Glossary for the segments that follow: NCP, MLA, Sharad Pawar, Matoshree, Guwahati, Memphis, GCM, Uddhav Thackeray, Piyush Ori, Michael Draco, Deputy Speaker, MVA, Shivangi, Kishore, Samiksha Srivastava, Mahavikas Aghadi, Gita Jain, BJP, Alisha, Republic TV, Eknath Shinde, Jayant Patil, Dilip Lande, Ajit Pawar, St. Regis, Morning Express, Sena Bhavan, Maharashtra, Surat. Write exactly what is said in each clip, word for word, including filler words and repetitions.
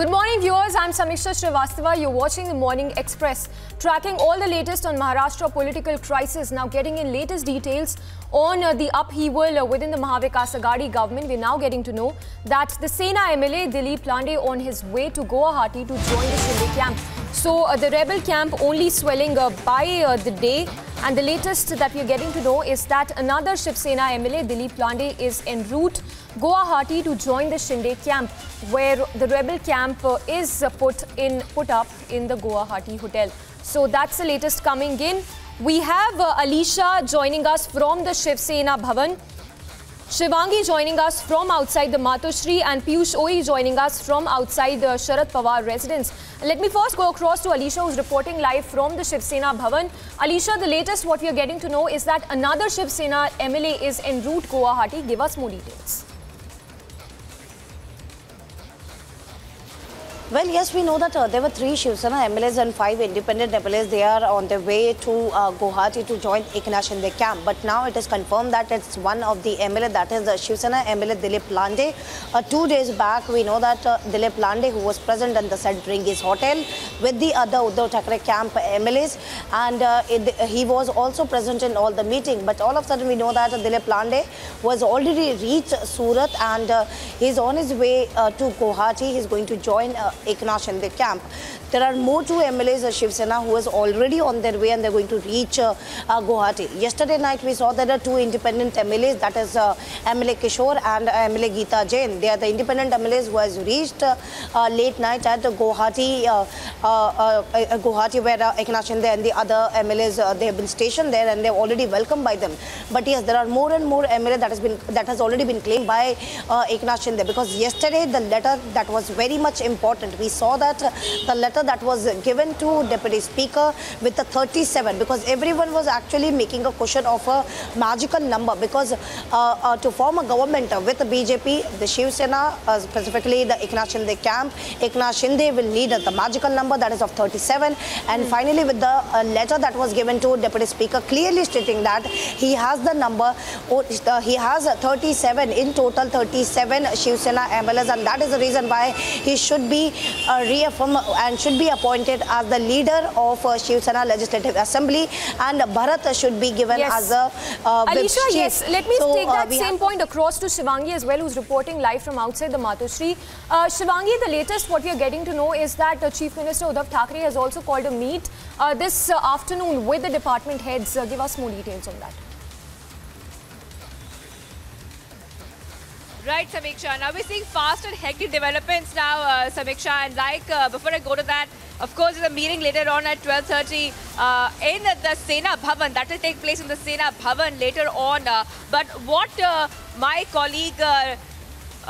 Good morning viewers, I'm Samiksha Srivastava. You're watching the Morning Express, tracking all the latest on Maharashtra political crisis. Now getting in latest details on uh, the upheaval uh, within the Mahavikas Aghadi government. We're now getting to know that the Sena M L A Dilip Lande on his way to Guwahati to join the Shinde camp. So uh, the rebel camp only swelling uh, by uh, the day. And the latest that we're getting to know is that another Shiv Sena M L A, Dilip Lande, is en route Guwahati to join the Shinde camp, where the rebel camp is put in put up in the Guwahati hotel. So that's the latest coming in. We have Alisha joining us from the Shiv Sena Bhavan, Shivangi joining us from outside the Matoshree, and Piyush Ori joining us from outside the Sharad Pawar residence. Let me first go across to Alisha, who's reporting live from the Shiv Sena Bhavan. Alisha, the latest what we are getting to know is that another Shiv Sena M L A is en route Guwahati. Give us more details. Well, yes, we know that uh, there were three Shiv Sena M L As and five independent M L As. They are on their way to uh, Guwahati to join Eknath Shinde camp. But now it is confirmed that it's one of the M L A, that is the Shiv Sena M L A Dilip Lande. Uh, two days back, we know that uh, Dilip Lande, who was present in the Saint Regis hotel with the other Uddhav Thackeray camp M L As, and uh, it, he was also present in all the meeting. But all of a sudden, we know that uh, Dilip Lande was already reached Surat, and uh, he's on his way uh, to Guwahati. He's going to join Uh, Eknath Shinde camp. There are more two M L As of Shiv Sena who is already on their way, and they're going to reach uh, uh, Guwahati. Yesterday night we saw there are two independent M L As, that is uh, M L A Kishore and uh, M L A Gita Jain. They are the independent M L As who has reached uh, uh, late night at uh, Guwahati, uh, uh, uh, uh, Guwahati, where uh, Eknath Shinde and the other M L As, uh, they have been stationed there, and they're already welcomed by them. But yes, there are more and more M L A that has been that has already been claimed by uh, Eknath Shinde, because yesterday the letter that was very much important. We saw that uh, the letter that was given to Deputy Speaker with the thirty-seven, because everyone was actually making a question of a magical number, because uh, uh, to form a government uh, with the B J P, the Shiv Sena, uh, specifically the Eknath Shinde camp, Eknath Shinde will need uh, the magical number, that is of thirty-seven. And mm. finally, with the uh, letter that was given to Deputy Speaker, clearly stating that he has the number, uh, he has thirty-seven, in total thirty-seven Shiv Sena M L As, and that is the reason why he should be Uh, reaffirmed and should be appointed as the leader of uh, Shiv Sena Legislative Assembly, and Bharat should be given yes. as a uh, Alisha, chief. Yes, let me so, take that uh, same point across to Shivangi as well, who's reporting live from outside the Matoshree. Uh, Shivangi, the latest what we are getting to know is that uh, Chief Minister Uddhav Thackeray has also called a meet uh, this uh, afternoon with the department heads. Uh, give us more details on that. Right, Samiksha. Now we're seeing fast and hectic developments now, uh, Samiksha. And like, uh, before I go to that, of course, there's a meeting later on at twelve thirty uh, in the Sena Bhavan. That will take place in the Sena Bhavan later on. Uh, but what uh, my colleague uh,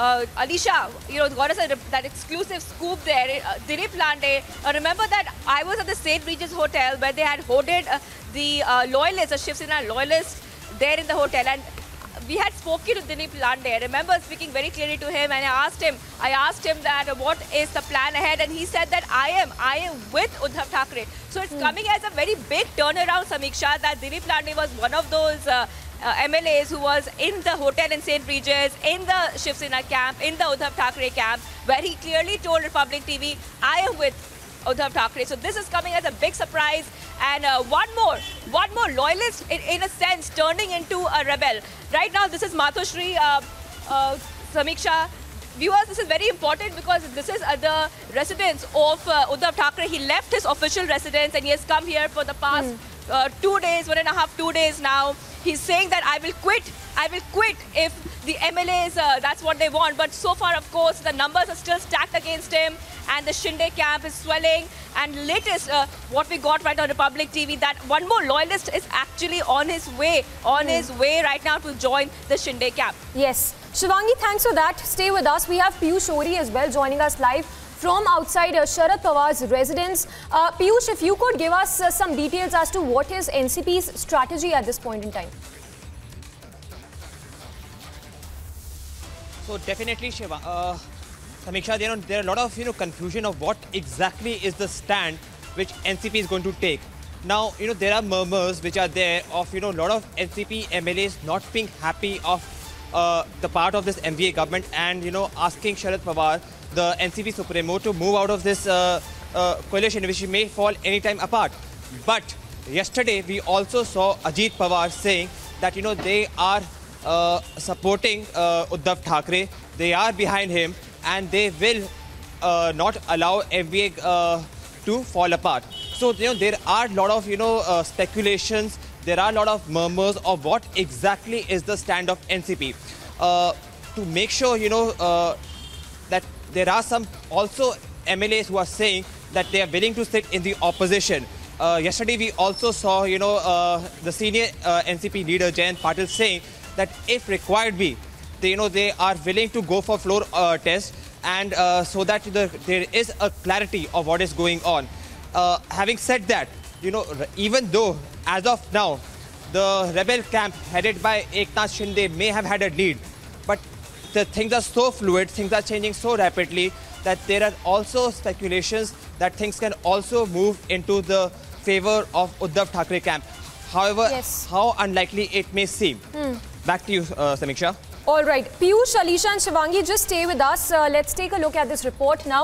uh, Alisha, you know, got us a, that exclusive scoop there, uh, Dilip Lande. Uh, remember that I was at the Saint Regis hotel where they had hoarded uh, the uh, loyalists, the Shiv Sena loyalists there in the hotel. And we had spoken to Dilip Lande. I remember speaking very clearly to him, and I asked him, I asked him that uh, what is the plan ahead, and he said that I am, I am with Uddhav Thackeray. So it's mm. coming as a very big turnaround, Samiksha, that Dilip Lande was one of those uh, uh, M L As who was in the hotel in Saint Regis, in the Shiv Sena camp, in the Uddhav Thackeray camp, where he clearly told Republic T V, I am with Uddhav Thackeray. So this is coming as a big surprise, and uh, one more, one more loyalist in, in a sense turning into a rebel. Right now, this is Matoshree, uh, uh, Samiksha. Viewers, this is very important because this is uh, the residence of uh, Uddhav Thackeray. He left his official residence and he has come here for the past mm. uh, two days, one and a half, two days now. He's saying that I will quit, I will quit if the M L As, uh, that's what they want. But so far, of course, the numbers are still stacked against him, and the Shinde camp is swelling. And latest, uh, what we got right on Republic T V, that one more loyalist is actually on his way, on mm. his way right now to join the Shinde camp. Yes. Shivangi, thanks for that. Stay with us. We have Piyush Ori as well joining us live from outside uh, Sharad Pawar's residence. Uh, Piyush, if you could give us uh, some details as to what is N C P's strategy at this point in time. So definitely, Shiva, uh, Samiksha, you know, there are a lot of you know confusion of what exactly is the stand which N C P is going to take. Now, you know, there are murmurs which are there of you know a lot of N C P M L As not being happy of uh, the part of this M V A government, and you know asking Sharad Pawar the N C P Supremo to move out of this uh, uh, coalition, which may fall anytime apart. But yesterday we also saw Ajit Pawar saying that, you know, they are uh, supporting uh, Uddhav Thackeray, they are behind him, and they will uh, not allow M V A uh, to fall apart. So, you know, there are a lot of, you know, uh, speculations, there are a lot of murmurs of what exactly is the stand of N C P. Uh, to make sure, you know, uh, that there are some also M L As who are saying that they are willing to sit in the opposition. Uh, yesterday, we also saw, you know, uh, the senior uh, N C P leader, Jayant Patil, saying that if required be, they, you know, they are willing to go for floor uh, tests, and uh, so that the, there is a clarity of what is going on. Uh, having said that, you know, even though as of now, the rebel camp headed by Eknath Shinde may have had a lead, but the things are so fluid, things are changing so rapidly that there are also speculations that things can also move into the favour of Uddhav Thackeray camp. However, yes. how unlikely it may seem. Hmm. Back to you, uh, Samiksha. All right. Piyush, Alisha and Shivangi, just stay with us. Uh, let's take a look at this report now.